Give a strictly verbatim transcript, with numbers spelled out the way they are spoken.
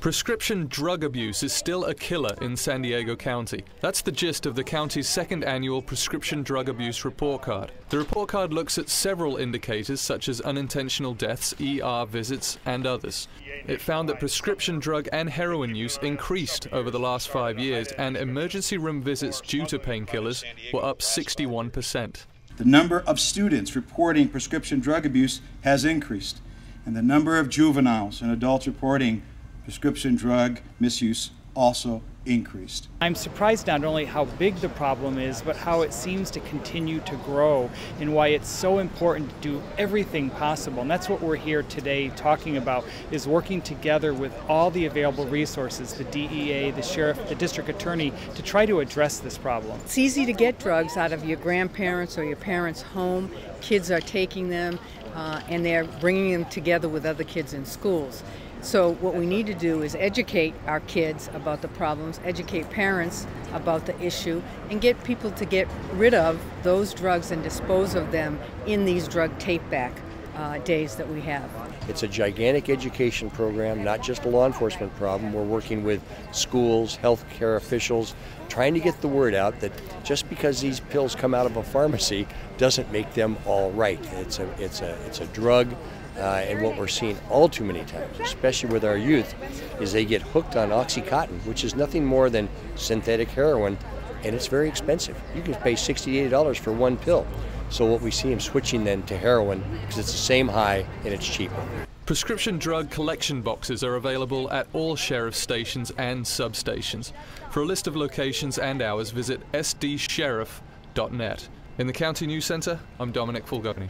Prescription drug abuse is still a killer in San Diego County. That's the gist of the county's second annual Prescription Drug Abuse Report Card. The report card looks at several indicators such as unintentional deaths, E R visits, and others. It found that prescription drug and heroin use increased over the last five years, and emergency room visits due to painkillers were up sixty-one percent. The number of students reporting prescription drug abuse has increased, and the number of juveniles and adults reporting prescription drug misuse also increased. I'm surprised not only how big the problem is, but how it seems to continue to grow and why it's so important to do everything possible. And that's what we're here today talking about, is working together with all the available resources, the D E A, the sheriff, the district attorney, to try to address this problem. It's easy to get drugs out of your grandparents' or your parents' home. Kids are taking them uh, and they're bringing them together with other kids in schools. So what we need to do is educate our kids about the problems, educate parents about the issue, and get people to get rid of those drugs and dispose of them in these drug take-back uh, days that we have. It's a gigantic education program, not just a law enforcement problem. We're working with schools, healthcare officials, trying to get the word out that just because these pills come out of a pharmacy doesn't make them all right. It's a, it's a, it's a drug. Uh, and what we're seeing all too many times, especially with our youth, is they get hooked on OxyContin, which is nothing more than synthetic heroin, and it's very expensive. You can pay sixty-eight dollars for one pill. So what we see them switching then to heroin, because it's the same high and it's cheaper. Prescription drug collection boxes are available at all sheriff's stations and substations. For a list of locations and hours, visit S D sheriff dot net. In the County News Center, I'm Dominic Fulgoni.